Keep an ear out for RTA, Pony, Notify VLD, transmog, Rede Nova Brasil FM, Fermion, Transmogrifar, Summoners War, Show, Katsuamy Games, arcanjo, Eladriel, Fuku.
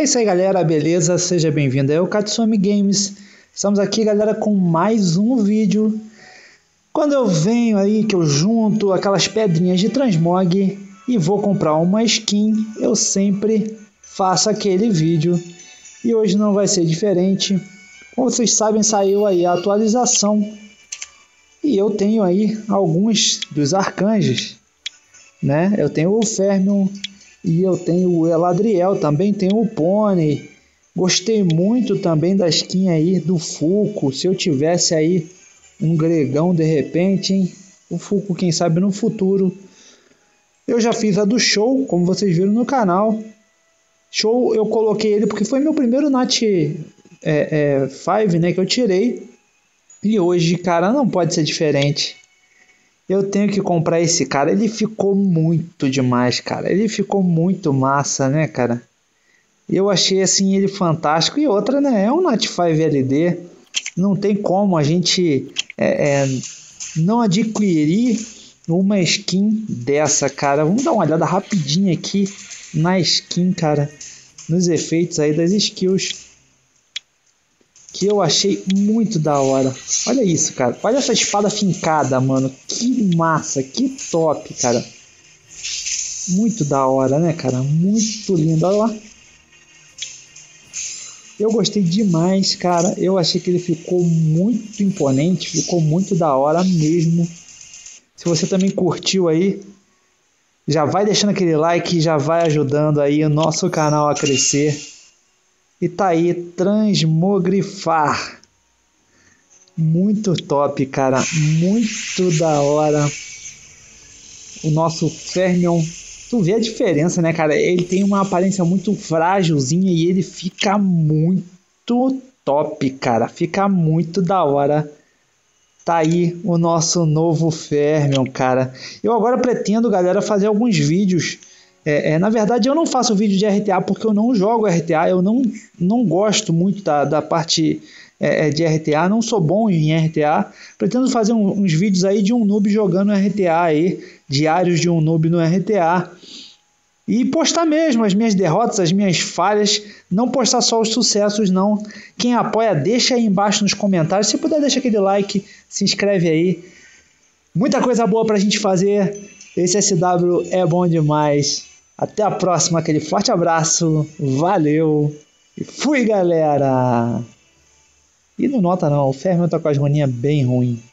É isso aí, galera, beleza? Seja bem-vindo, eu, Katsuamy Games. Estamos aqui, galera, com mais um vídeo. Quando eu venho aí, que eu junto aquelas pedrinhas de transmog e vou comprar uma skin, eu sempre faço aquele vídeo. E hoje não vai ser diferente. Como vocês sabem, saiu aí a atualização. E eu tenho aí alguns dos arcanjos, né? Eu tenho o Fermion e eu tenho o Eladriel, também tenho o Pony. Gostei muito também da skin aí do Fuku. Se eu tivesse aí um gregão de repente, hein? O Fuku, quem sabe no futuro. Eu já fiz a do Show, como vocês viram no canal. Show eu coloquei ele porque foi meu primeiro Nat 5, né, que eu tirei. E hoje, cara, não pode ser diferente. Eu tenho que comprar esse cara. Ele ficou muito demais, cara. Ele ficou muito massa, né, cara? Eu achei, assim, ele fantástico. E outra, né, é um Notify VLD. Não tem como a gente não adquirir uma skin dessa, cara. Vamos dar uma olhada rapidinho aqui na skin, cara. Nos efeitos aí das skills, que eu achei muito da hora. Olha isso, cara. Olha essa espada fincada, mano. Que massa, que top, cara. Muito da hora, né, cara? Muito lindo. Olha lá. Eu gostei demais, cara. Eu achei que ele ficou muito imponente. Ficou muito da hora mesmo. Se você também curtiu aí, já vai deixando aquele like. Já vai ajudando aí o nosso canal a crescer. E tá aí, Transmogrifar. Muito top, cara. Muito da hora. O nosso Fermion. Tu vê a diferença, né, cara? Ele tem uma aparência muito frágilzinha e ele fica muito top, cara. Fica muito da hora. Tá aí o nosso novo Fermion, cara. Eu agora pretendo, galera, fazer alguns vídeos. Na verdade, eu não faço vídeo de RTA porque eu não jogo RTA, eu não gosto muito da parte de RTA, não sou bom em RTA. Pretendo fazer uns vídeos aí de um noob jogando RTA, aí, diários de um noob no RTA. E postar mesmo as minhas derrotas, as minhas falhas, não postar só os sucessos, não. Quem apoia, deixa aí embaixo nos comentários, se puder deixa aquele like, se inscreve aí. Muita coisa boa pra gente fazer, esse SW é bom demais. Até a próxima, aquele forte abraço, valeu e fui, galera! E não nota não, o Fermion tá com as maninhas bem ruim.